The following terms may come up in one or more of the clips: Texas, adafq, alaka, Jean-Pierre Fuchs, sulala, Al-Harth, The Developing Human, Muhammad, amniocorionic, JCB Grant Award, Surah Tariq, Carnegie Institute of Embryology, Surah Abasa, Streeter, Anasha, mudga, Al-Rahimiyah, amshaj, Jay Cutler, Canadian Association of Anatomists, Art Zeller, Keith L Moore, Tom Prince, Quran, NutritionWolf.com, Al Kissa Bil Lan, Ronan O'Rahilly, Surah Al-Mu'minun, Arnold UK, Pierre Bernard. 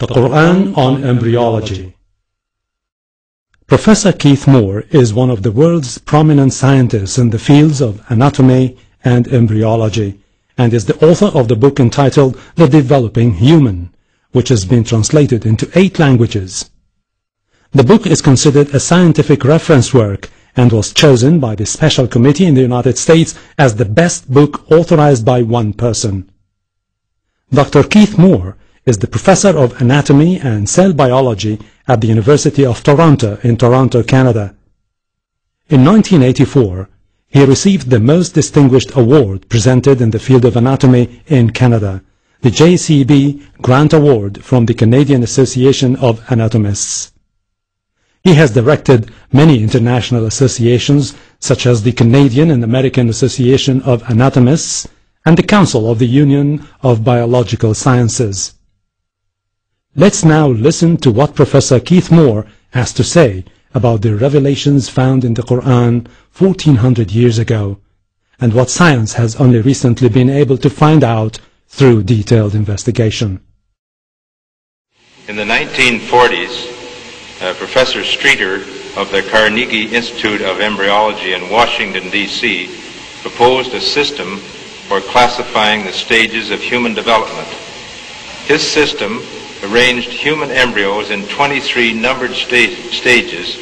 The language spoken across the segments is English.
The Quran on Embryology. Professor Keith Moore is one of the world's prominent scientists in the fields of anatomy and embryology, and is the author of the book entitled The Developing Human, which has been translated into 8 languages. The book is considered a scientific reference work and was chosen by the Special Committee in the United States as the best book authorized by one person. Dr. Keith Moore is the Professor of Anatomy and Cell Biology at the University of Toronto in Toronto, Canada. In 1984, he received the most distinguished award presented in the field of anatomy in Canada, the JCB Grant Award from the Canadian Association of Anatomists. He has directed many international associations, such as the Canadian and American Association of Anatomists and the Council of the Union of Biological Sciences. Let's now listen to what Professor Keith Moore has to say about the revelations found in the Quran 1400 years ago, and what science has only recently been able to find out through detailed investigation. In the 1940s, Professor Streeter of the Carnegie Institute of Embryology in Washington, D.C. proposed a system for classifying the stages of human development. His system arranged human embryos in 23 numbered stages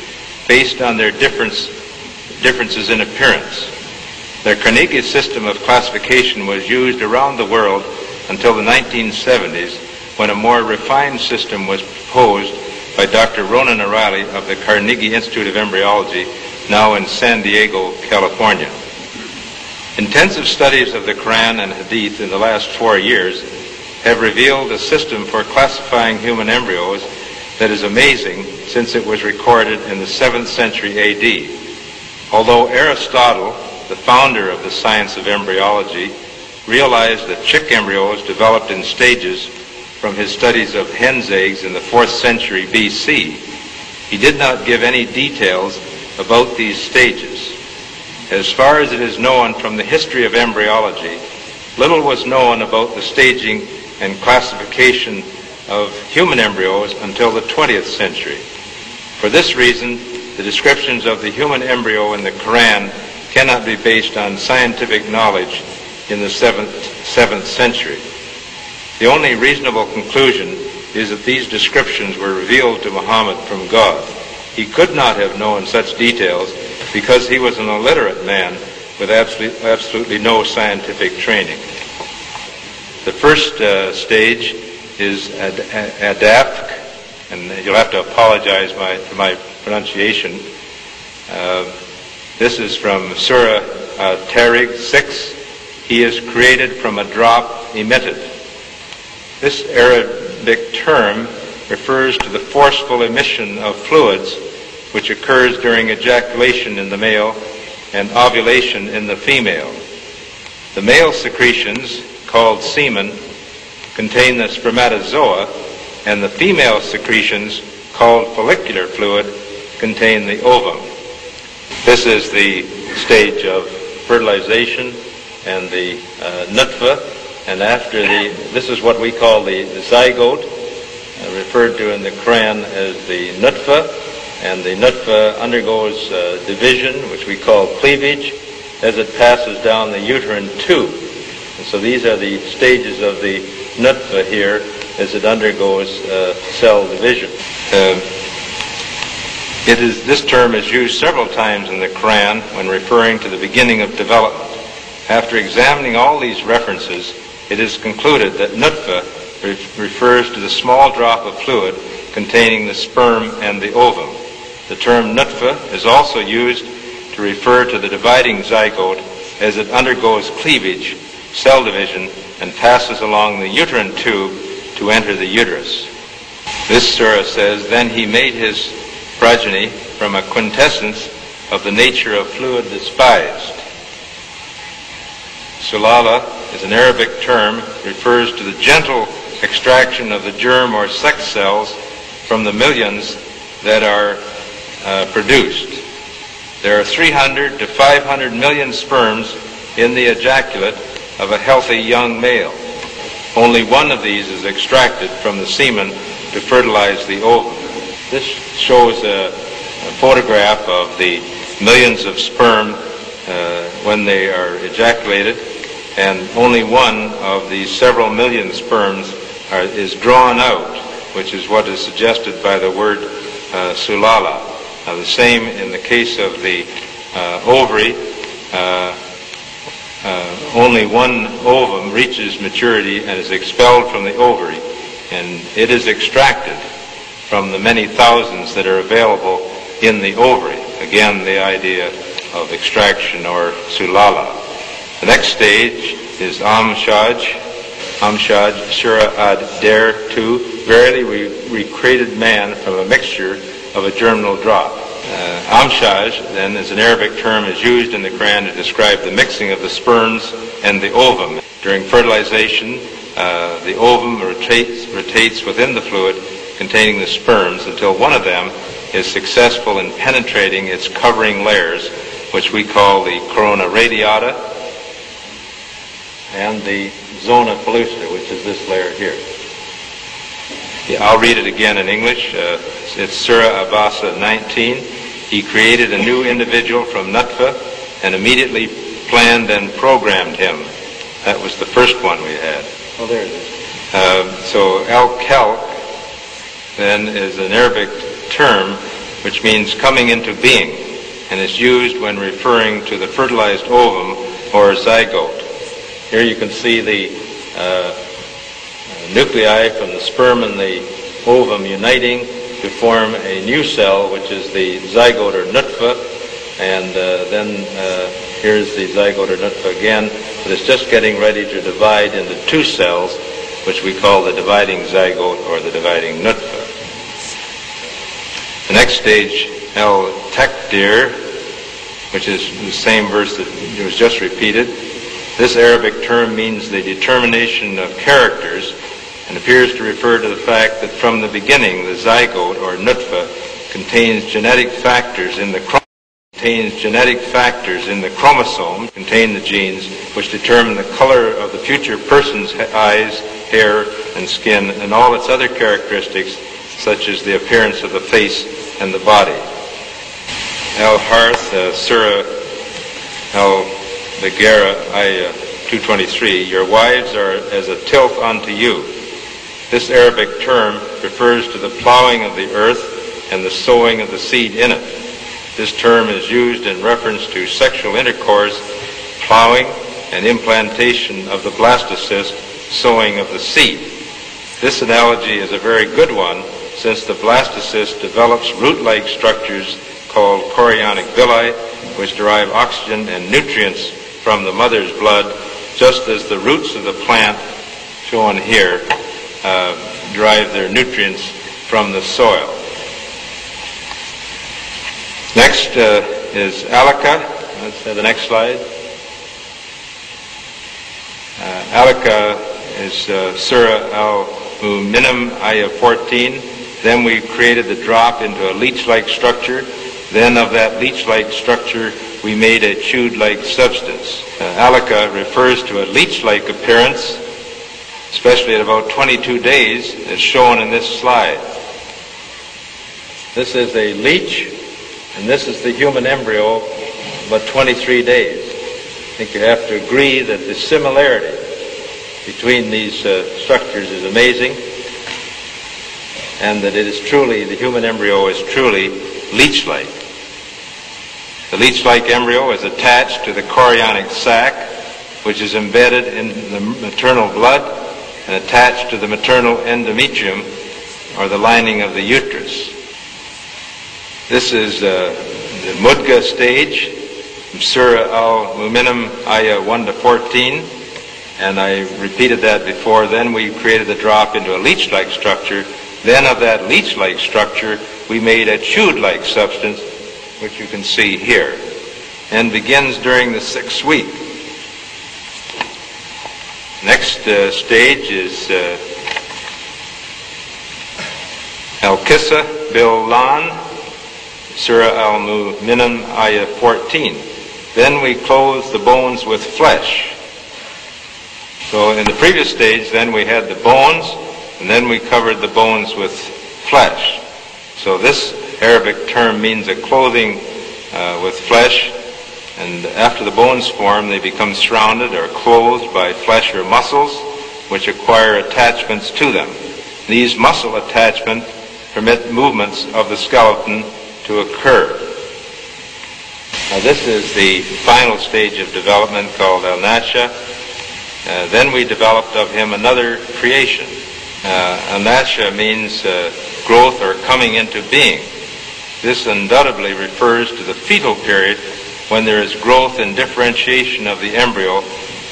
based on their differences in appearance. The Carnegie system of classification was used around the world until the 1970s, when a more refined system was proposed by Dr. Ronan O'Rahilly of the Carnegie Institute of Embryology, now in San Diego, California. Intensive studies of the Quran and Hadith in the last 4 years have revealed a system for classifying human embryos that is amazing, since it was recorded in the 7th century AD. Although Aristotle, the founder of the science of embryology, realized that chick embryos developed in stages from his studies of hen's eggs in the 4th century BC, he did not give any details about these stages. As far as it is known from the history of embryology, little was known about the staging and classification of human embryos until the 20th century. For this reason, the descriptions of the human embryo in the Quran cannot be based on scientific knowledge in the 7th century. The only reasonable conclusion is that these descriptions were revealed to Muhammad from God. He could not have known such details because he was an illiterate man with absolutely no scientific training. The first stage is adafq, and you'll have to apologize for my pronunciation. This is from Surah Tariq 6. He is created from a drop emitted. This Arabic term refers to the forceful emission of fluids which occurs during ejaculation in the male and ovulation in the female. The male secretions, called semen, contain the spermatozoa, and the female secretions, called follicular fluid, contain the ovum. This is the stage of fertilization and the nutfah, and after this is what we call the zygote, referred to in the Quran as the nutfah, and the nutfah undergoes division, which we call cleavage, as it passes down the uterine tube. And so these are the stages of the nutfah here as it undergoes cell division. This term is used several times in the Quran when referring to the beginning of development. After examining all these references, it is concluded that nutfah refers to the small drop of fluid containing the sperm and the ovum. The term nutfah is also used to refer to the dividing zygote as it undergoes cleavage, cell division, and passes along the uterine tube to enter the uterus. This surah says, "Then he made his progeny from a quintessence of the nature of fluid despised." Sulala is an Arabic term, refers to the gentle extraction of the germ or sex cells from the millions that are produced. There are 300 to 500 million sperms in the ejaculate of a healthy young male. Only one of these is extracted from the semen to fertilize the ovum. This shows a photograph of the millions of sperm when they are ejaculated, and only one of the several million sperms is drawn out, which is what is suggested by the word sulala. Now, the same in the case of the ovary. Only one ovum reaches maturity and is expelled from the ovary, and it is extracted from the many thousands that are available in the ovary. Again, the idea of extraction or sulala. The next stage is amshaj, Surah Ad-Dar 2. Verily, we created man from a mixture of a germinal drop. Amshaj, then, is an Arabic term, is used in the Quran to describe the mixing of the sperms and the ovum. During fertilization, the ovum rotates within the fluid containing the sperms until one of them is successful in penetrating its covering layers, which we call the corona radiata and the zona pellucida, which is this layer here. Yeah, I'll read it again in English. It's Surah Abasa 19. He created a new individual from nutfah and immediately planned and programmed him. That was the first one we had. Oh, there it is. So al-kalq then is an Arabic term which means coming into being, and is used when referring to the fertilized ovum or zygote. Here you can see the nuclei from the sperm and the ovum uniting to form a new cell, which is the zygote or nutfah, and then here's the zygote or nutfah again, but it's just getting ready to divide into two cells, which we call the dividing zygote or the dividing nutfah. The next stage, Al-Takdir, which is the same verse that was just repeated. This Arabic term means the determination of characters and appears to refer to the fact that from the beginning the zygote or nutfah contains genetic factors in the chromosome, contain the genes which determine the color of the future person's eyes, hair, and skin, and all its other characteristics, such as the appearance of the face and the body. Al-Harth, Surah Al-Baghara, Ayah 223, your wives are as a tilth unto you. This Arabic term refers to the plowing of the earth and the sowing of the seed in it. This term is used in reference to sexual intercourse, plowing, and implantation of the blastocyst, sowing of the seed. This analogy is a very good one, since the blastocyst develops root-like structures called chorionic villi, which derive oxygen and nutrients from the mother's blood, just as the roots of the plant, shown here, derive their nutrients from the soil. Next is alaka. Let's have the next slide. Alaka is Surah Al-Mu'minun, Ayah 14. Then we created the drop into a leech-like structure. Then of that leech-like structure, we made a chewed-like substance. Alaka refers to a leech-like appearance, especially at about 22 days, as shown in this slide. This is a leech, and this is the human embryo, about 23 days. I think you have to agree that the similarity between these structures is amazing, and that it is truly, the human embryo is truly leech-like. The leech-like embryo is attached to the chorionic sac, which is embedded in the maternal blood and attached to the maternal endometrium, or the lining of the uterus. This is the mudga stage, Surah Al-Mu'minun, Ayah 1 to 14, and I repeated that before. Then we created the drop into a leech-like structure. Then of that leech-like structure, we made a chewed-like substance, which you can see here, and begins during the 6th week. Next stage is Al Kissa Bil Lan, Surah Al-Mu'minun, Ayah 14. Then we clothe the bones with flesh. So in the previous stage, then we had the bones, and then we covered the bones with flesh. So this Arabic term means a clothing with flesh, and after the bones form, they become surrounded or clothed by flesh or muscles, which acquire attachments to them. These muscle attachments permit movements of the skeleton to occur. Now this is the final stage of development called Anasha. Then we developed of him another creation. Anasha means growth or coming into being. This undoubtedly refers to the fetal period when there is growth and differentiation of the embryo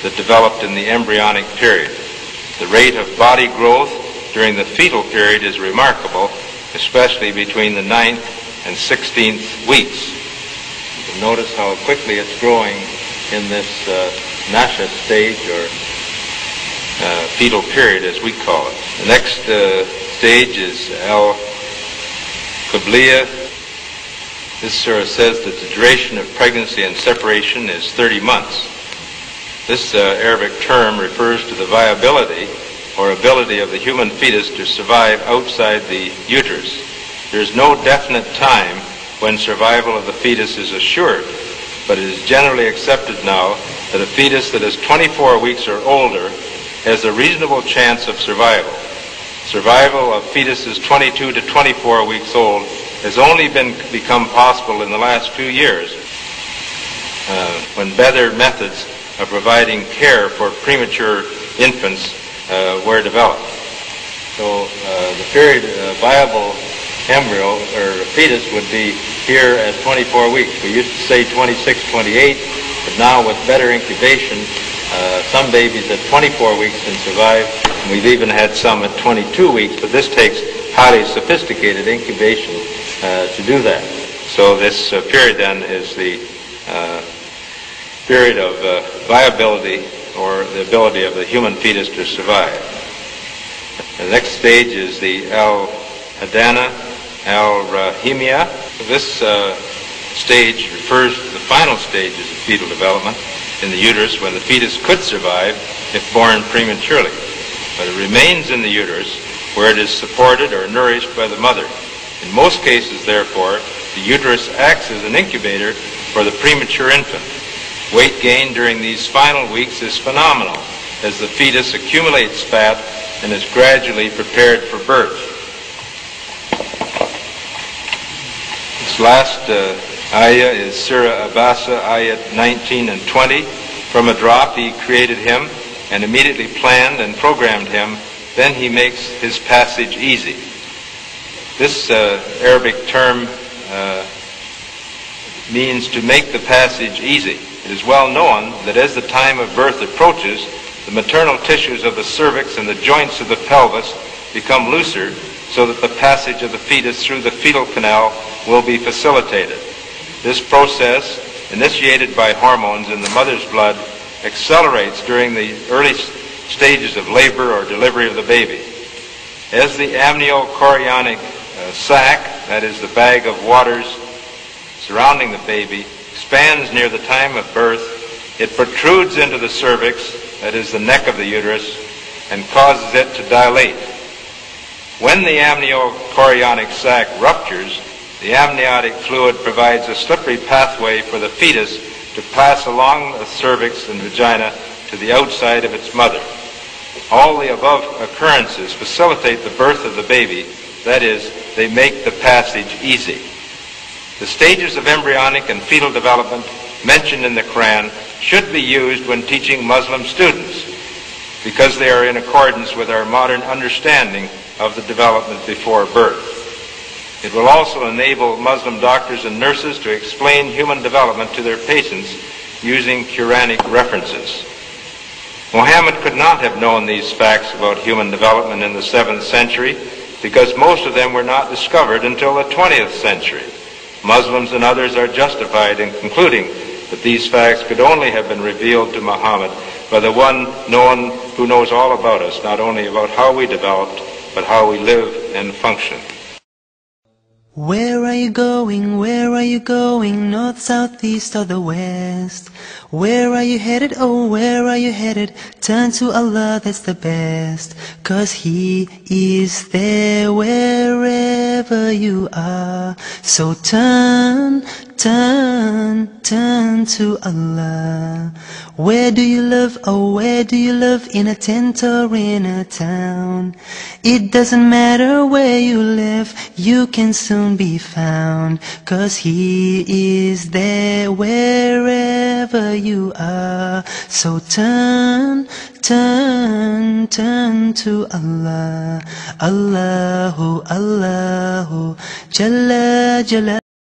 that developed in the embryonic period. The rate of body growth during the fetal period is remarkable, especially between the 9th and 16th weeks. You can notice how quickly it's growing in this nasha stage, or fetal period as we call it. The next stage is Al-cublia. This surah says that the duration of pregnancy and separation is 30 months. This Arabic term refers to the viability or ability of the human fetus to survive outside the uterus. There is no definite time when survival of the fetus is assured, but it is generally accepted now that a fetus that is 24 weeks or older has a reasonable chance of survival. Survival of fetuses 22 to 24 weeks old has only become possible in the last few years, when better methods of providing care for premature infants were developed. So the period viable embryo or fetus would be here at 24 weeks. We used to say 26, 28, but now with better incubation, some babies at 24 weeks can survive, and we've even had some at 22 weeks, but this takes highly sophisticated incubation to do that. So this period then is the period of viability or the ability of the human fetus to survive. The next stage is the Al-Hadana, Al-Rahimiyah. This stage refers to the final stages of fetal development in the uterus, when the fetus could survive if born prematurely, but it remains in the uterus where it is supported or nourished by the mother. In most cases, therefore, the uterus acts as an incubator for the premature infant. Weight gain during these final weeks is phenomenal as the fetus accumulates fat and is gradually prepared for birth. This last ayah is Surah Abasa, ayat 19 and 20. From a drop he created him and immediately planned and programmed him. Then he makes his passage easy. This Arabic term means to make the passage easy. It is well known that as the time of birth approaches, the maternal tissues of the cervix and the joints of the pelvis become looser, so that the passage of the fetus through the fetal canal will be facilitated. This process, initiated by hormones in the mother's blood, accelerates during the early stages of labor or delivery of the baby. As the amniocorionic sac, that is the bag of waters surrounding the baby, expands near the time of birth, it protrudes into the cervix, that is the neck of the uterus, and causes it to dilate. When the amniocorionic sac ruptures, the amniotic fluid provides a slippery pathway for the fetus to pass along the cervix and vagina to the outside of its mother. All the above occurrences facilitate the birth of the baby, that is, they make the passage easy. The stages of embryonic and fetal development mentioned in the Quran should be used when teaching Muslim students, because they are in accordance with our modern understanding of the development before birth. It will also enable Muslim doctors and nurses to explain human development to their patients using Quranic references. Muhammad could not have known these facts about human development in the 7th century, because most of them were not discovered until the 20th century. Muslims and others are justified in concluding that these facts could only have been revealed to Muhammad by the one known who knows all about us, not only about how we developed, but how we live and function. Where are you going? Where are you going? North, south, east, or the west? Where are you headed? Oh, where are you headed? Turn to Allah, that's the best. 'Cause He is there wherever you are. So turn, turn, turn to Allah. Where do you live? Oh, where do you live? In a tent or in a town? It doesn't matter where you live, you can soon be found, 'cause He is there wherever you are. So turn, turn, turn to Allah. Allahu, Allahu, Jalla, Jalla.